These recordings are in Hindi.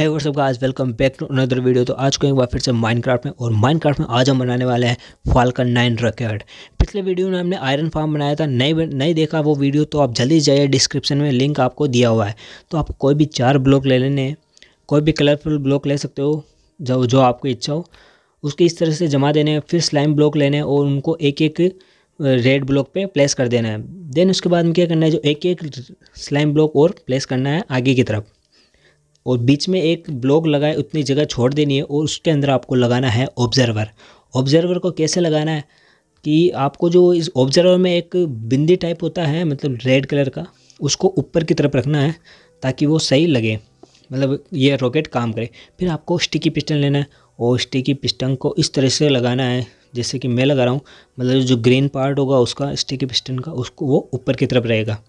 है what's up guys, welcome back to another video. तो आज को एक बार फिर से माइनक्राफ्ट में, और माइनक्राफ्ट में आज हम बनाने वाले हैं फाल्कन 9 रॉकेट। पिछले वीडियो में हमने आयरन फार्म बनाया था, नहीं देखा वो वीडियो तो आप जल्दी जाइए, डिस्क्रिप्शन में लिंक आपको दिया हुआ है। तो आप कोई भी 4 ब्लॉक ले लेने, कोई भी कलरफुल ब्लॉक ले सकते हो जो आपकी इच्छा हो, उसके इस तरह से जमा देने। फिर स्लाइम ब्लॉक लेने और उनको एक एक रेड ब्लॉक पे प्लेस कर देना है। देन उसके बाद में क्या करना है, जो एक एक स्लाइम ब्लॉक और प्लेस करना है आगे की तरफ, और बीच में एक ब्लॉक लगाए उतनी जगह छोड़ देनी है। और उसके अंदर आपको लगाना है ऑब्जर्वर। ऑब्जर्वर को कैसे लगाना है कि आपको जो इस ऑब्जर्वर में एक बिंदी टाइप होता है, मतलब रेड कलर का, उसको ऊपर की तरफ रखना है ताकि वो सही लगे, मतलब ये रॉकेट काम करे। फिर आपको स्टिकी पिस्टन लेना है और स्टिकी पिस्टन को इस तरह से लगाना है जैसे कि मैं लगा रहा हूँ, मतलब जो ग्रीन पार्ट होगा उसका, स्टिकी पिस्टन का, उसको वो ऊपर की तरफ रहेगा।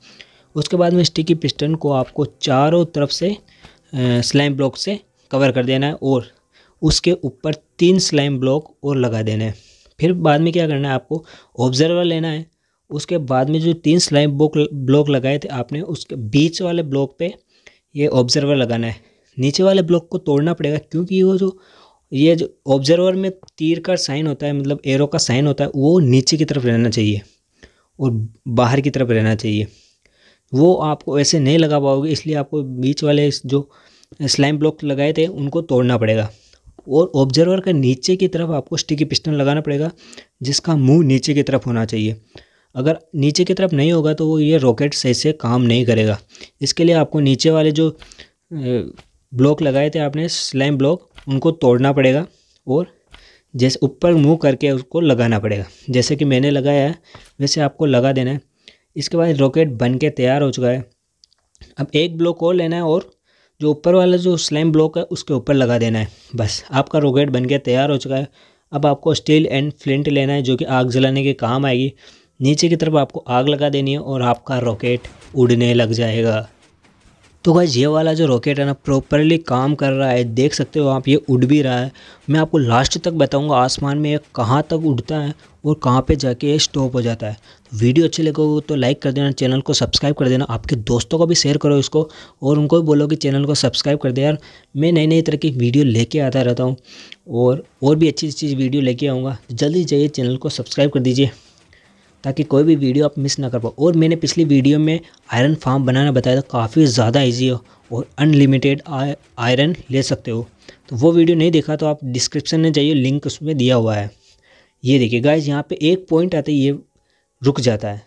उसके बाद में स्टिकी पिस्टन को आपको चारों तरफ से स्लाइम ब्लॉक से कवर कर देना है और उसके ऊपर 3 स्लाइम ब्लॉक और लगा देना है। फिर बाद में क्या करना है, आपको ऑब्जर्वर लेना है, उसके बाद में जो 3 स्लाइम ब्लॉक लगाए थे आपने, उसके बीच वाले ब्लॉक पे ये ऑब्जर्वर लगाना है। नीचे वाले ब्लॉक को तोड़ना पड़ेगा क्योंकि वो जो ये जो ऑब्जर्वर में तीर का साइन होता है, मतलब एरो का साइन होता है, वो नीचे की तरफ रहना चाहिए और बाहर की तरफ रहना चाहिए। वो आपको ऐसे नहीं लगा पाओगे, इसलिए आपको बीच वाले जो स्लाइम ब्लॉक लगाए थे उनको तोड़ना पड़ेगा। और ऑब्जर्वर का नीचे की तरफ आपको स्टिकी पिस्टन लगाना पड़ेगा जिसका मुंह नीचे की तरफ होना चाहिए। अगर नीचे की तरफ नहीं होगा तो ये रॉकेट सही से काम नहीं करेगा। इसके लिए आपको नीचे वाले जो ब्लॉक लगाए थे आपने, स्लाइम ब्लॉक, उनको तोड़ना पड़ेगा और जैसे ऊपर मुंह करके उसको लगाना पड़ेगा। जैसे कि मैंने लगाया है वैसे आपको लगा देना है। इसके बाद रॉकेट बन के तैयार हो चुका है। अब एक ब्लॉक और लेना है और जो ऊपर वाला जो स्लाइम ब्लॉक है उसके ऊपर लगा देना है। बस आपका रॉकेट बन के तैयार हो चुका है। अब आपको स्टील एंड फ्लिंट लेना है जो कि आग जलाने के काम आएगी। नीचे की तरफ आपको आग लगा देनी है और आपका रॉकेट उड़ने लग जाएगा। तो गाइस, ये वाला जो रॉकेट है ना, प्रॉपरली काम कर रहा है, देख सकते हो आप, ये उड़ भी रहा है। मैं आपको लास्ट तक बताऊंगा आसमान में ये कहाँ तक उड़ता है और कहाँ पे जाके ये स्टॉप हो जाता है। वीडियो अच्छी लगे तो लाइक कर देना, चैनल को सब्सक्राइब कर देना, आपके दोस्तों को भी शेयर करो इसको और उनको भी बोलो कि चैनल को सब्सक्राइब कर दे यार। मैं नई नई तरह की वीडियो लेके आता रहता हूँ और भी अच्छी अच्छी वीडियो लेके आऊँगा। जल्दी जाइए चैनल को सब्सक्राइब कर दीजिए ताकि कोई भी वीडियो आप मिस ना कर पाओ। और मैंने पिछली वीडियो में आयरन फार्म बनाना बताया था, काफ़ी ज़्यादा इजी हो और अनलिमिटेड आयरन ले सकते हो। तो वो वीडियो नहीं देखा तो आप डिस्क्रिप्शन में जाइए, लिंक उसमें दिया हुआ है। ये देखिए गाइस, यहाँ पे एक पॉइंट आता है, ये रुक जाता है,